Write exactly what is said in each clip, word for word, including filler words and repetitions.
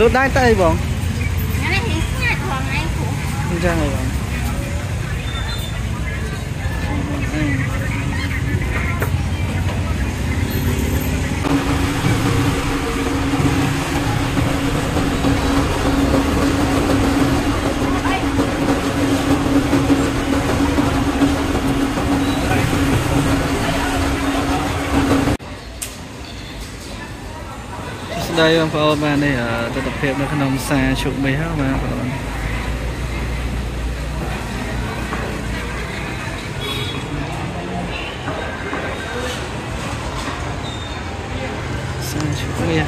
Lốt đai tay bóng. Nó này hình ngạc hoàng anh phụ. Đi ra này bóng. Đây ông Paul bạn đây ở tập hiệp nó khăn ông xa chụp mấy hả mà xa chụp mấy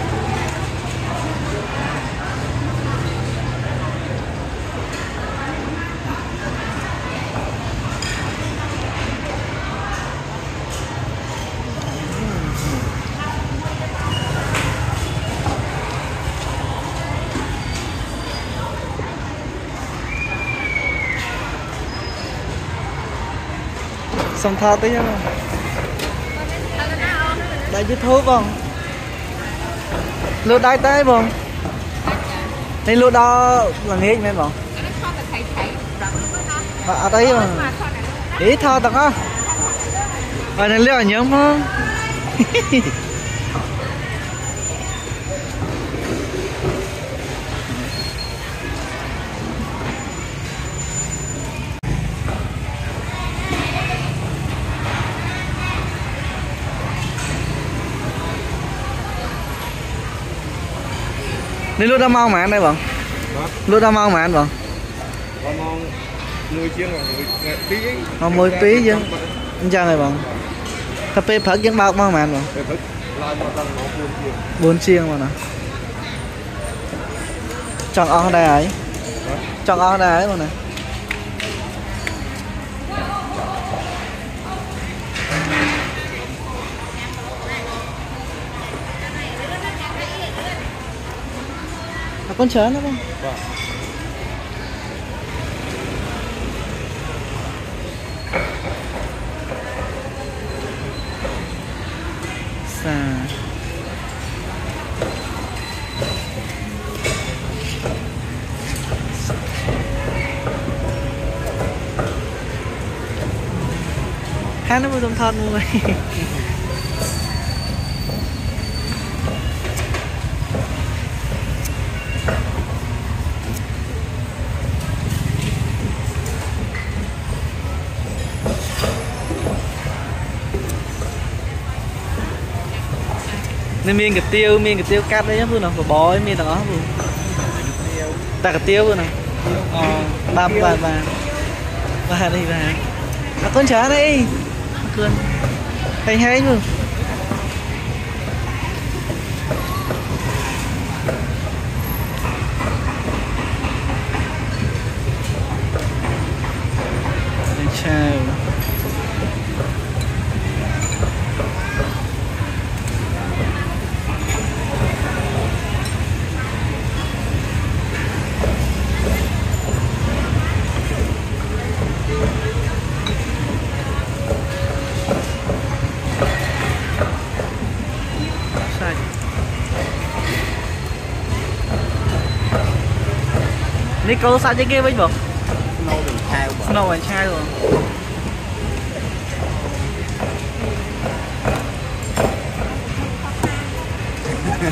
xong thao tí không? Đại dứt thú không? Lụt đai tay không? Nên lụt đó là nghe cho em không? Ở đây mà ý thao tặng á? Ở đây liệu nhớ không? Nên lút đã mau mà ăn đây bọn? Lút đã mau mà ăn bọn? Bọn mong mười chiếc rồi, mười tí ấy. Bọn mười tí chứ. Anh chàng này bọn? Cà phê phật chứ bao mau mà ăn bọn? Phật lại bọn tăng nó bốn chiếc. Bốn chiếc bọn ạ. Chọn o đây ấy. Chọn o đây ấy bọn này. Con chớ nó không? Vâng. Xà. Hát nó mới thông thật mọi người. Nên miên cái tiêu, miên cái tiêu cắt đấy nhá, phương nào, và bó ấy, miên tặng ớt phương. Ta cái tiêu phương nào. Bà, bà, bà. Bà đi, bà. Bà con chó đây. Bà con. Thành hay phương. Thành chào. Đi câu sao chứ kia với bố? Snow and Child bố. Snow and Child bố. Nó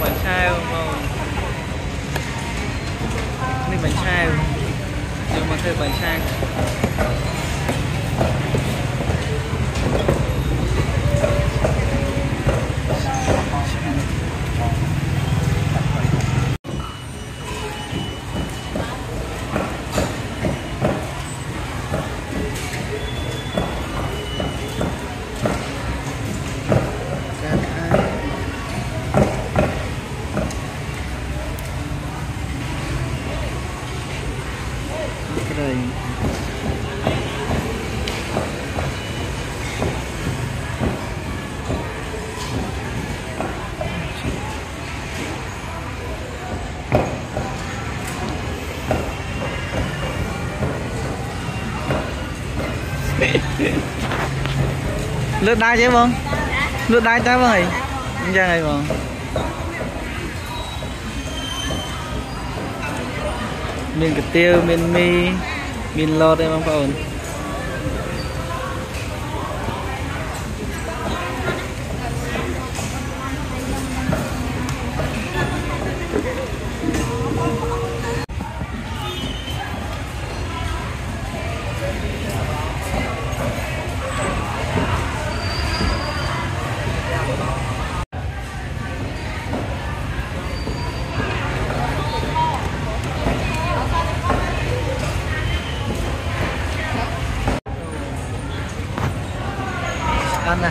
bánh chai không? Nên bánh chai không? Nhưng mà thêm bánh chai lướt đai chứ không? Lướt đai chứ vậy? Anh ra này không? Mình cái tiêu, mình mi, mình lót em không có ổn. Ăn nè.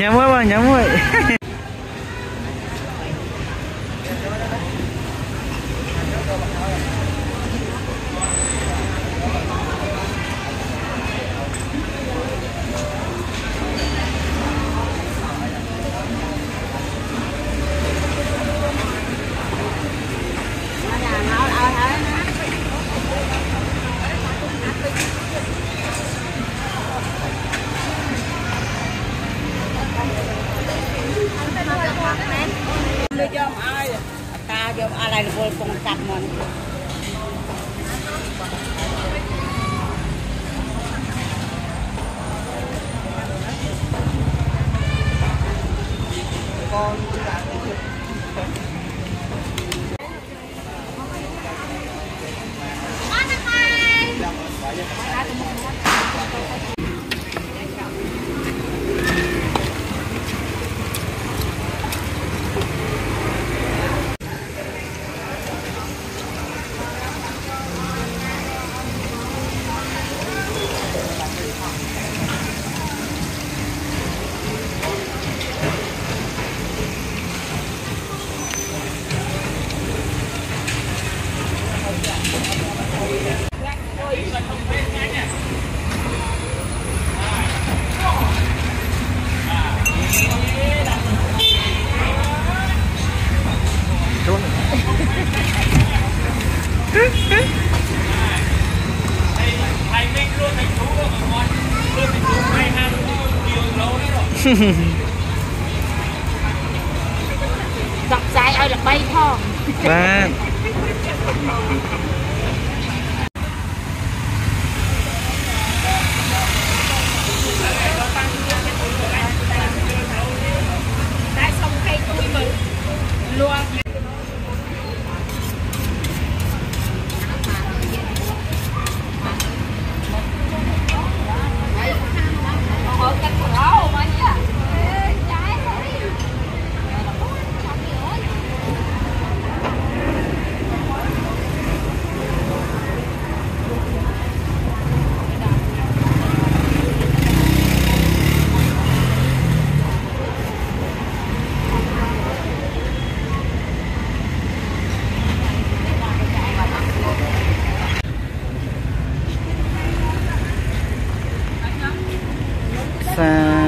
Nhắm quá mà, nhắm quá. Dọc dài ơi là bay thôi. Ba. Đã xong cây tôi mình luôn. Hãy subscribe cho kênh Ghiền Mì Gõ để không bỏ lỡ những video hấp dẫn.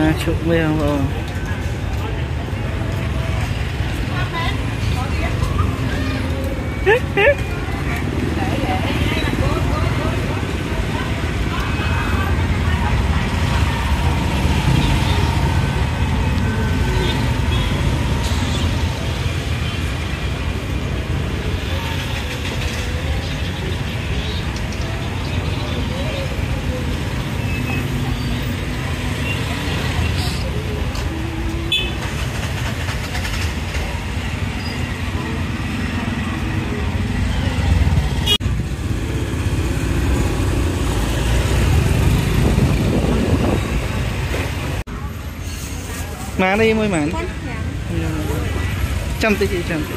ba chục mấy không rồi. Má đi môi mảnh trăm tí chị trăm tí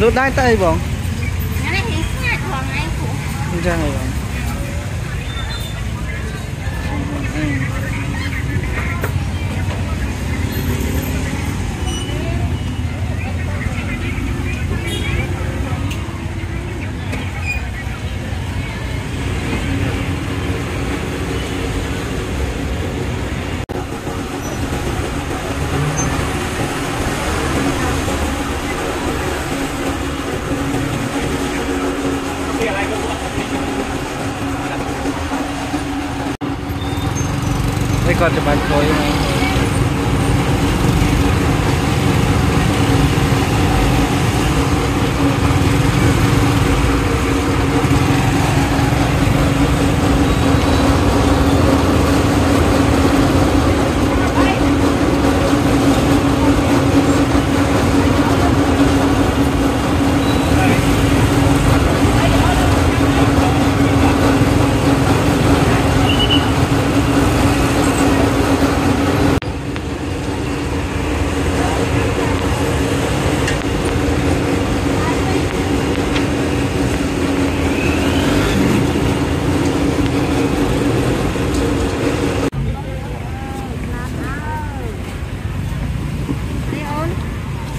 đốt đai tay bọn ra rồi còn cho bạn coi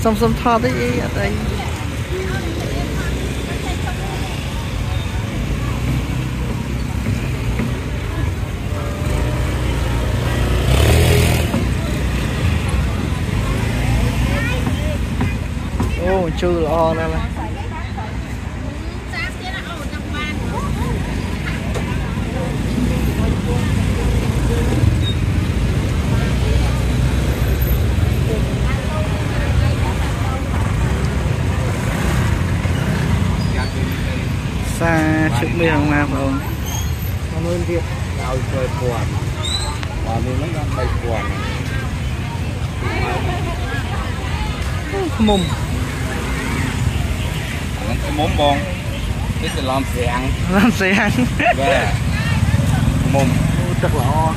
xong xong thoa tới gì ở đây ô chưa lo ra này xa trước miền Nam rồi, con nuôi việt đào trời quạt, và mình nó đang bay quạt, mồm, anh có mồm bông, biết là làm sáng, làm sáng, về, mồm, chắc là o.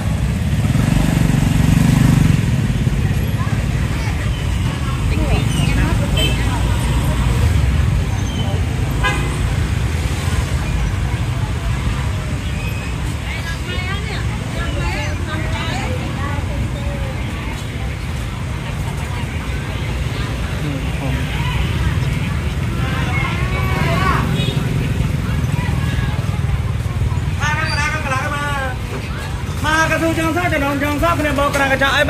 Jangan sok ni bawa kerana kacau ayam.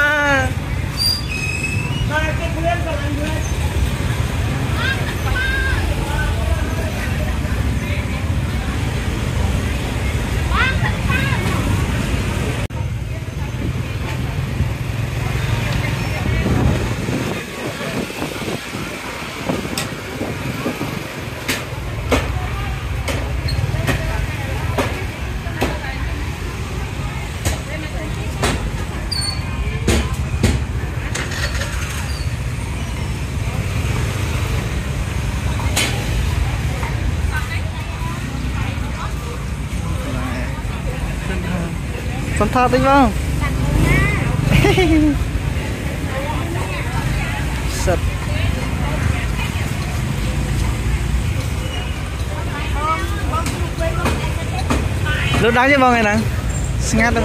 Saya kebulan kerana bulan. Sẵn thơ tính không? Sật lúc đó chứ bao ngày nè xin ngắt đâu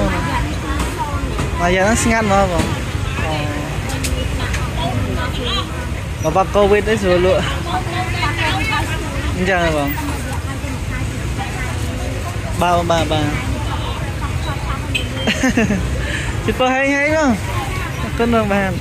mà giờ nó xin ngắt mà không? Bapak Covid itu dulu. Jangan bang. Bao ba ba. Chị có hay hay không? Con đường bàn.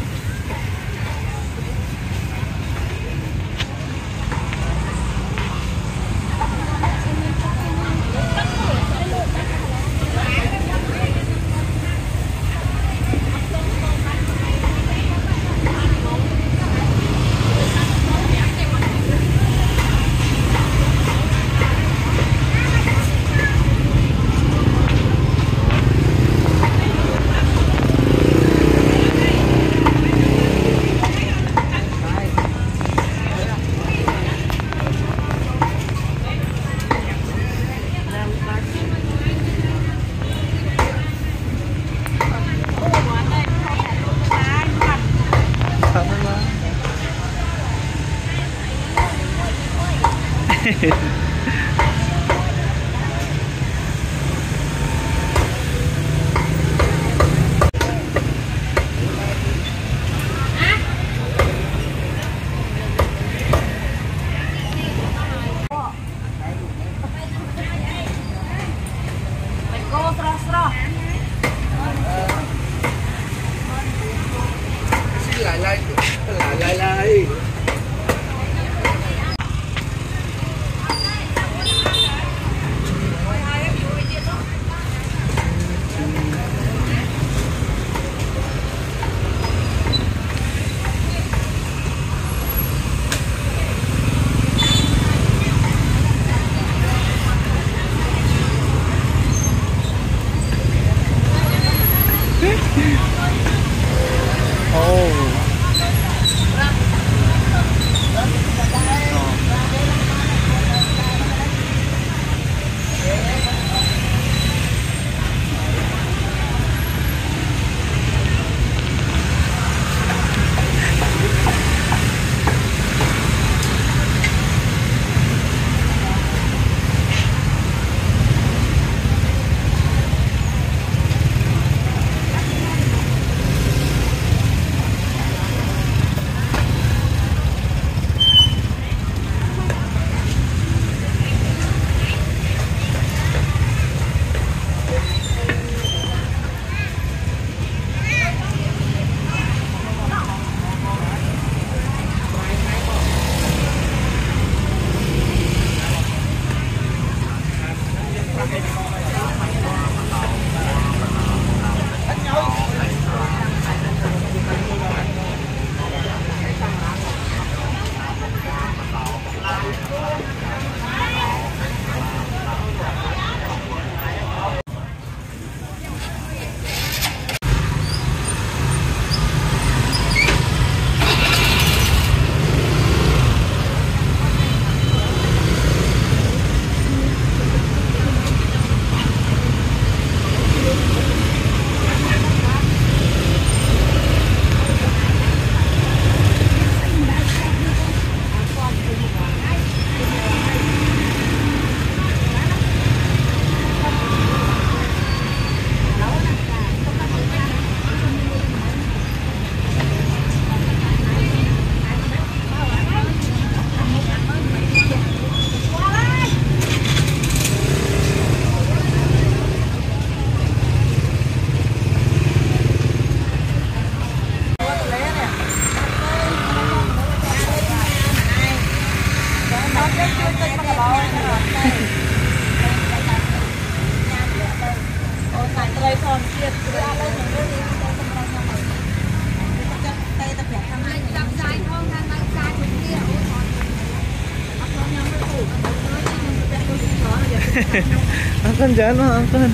Angkan jangan angkan. Hãy subscribe cho kênh Ghiền Mì Gõ để không bỏ lỡ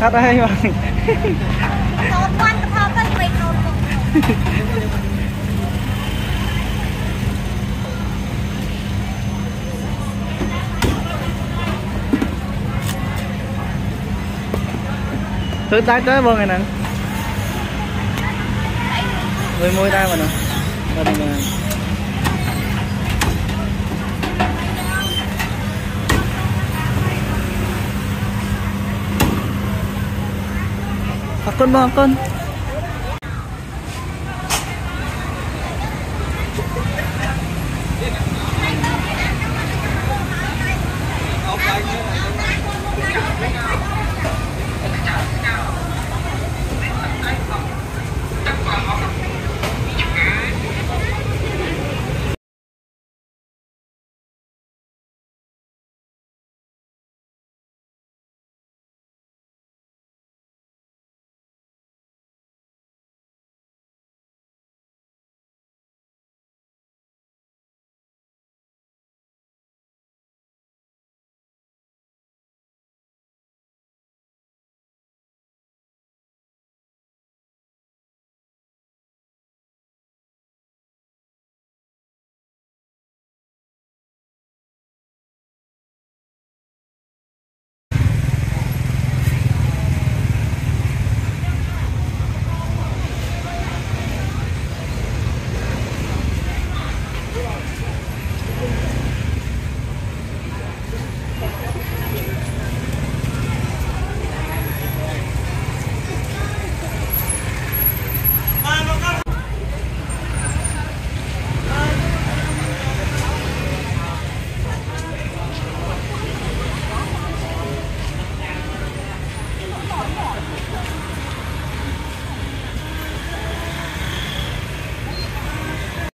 Thật hay mà. Nó quan thơ cái mình nó. Thử tay tới bao ngày nè. Người môi tay mà nè. Rồi mình con bò con.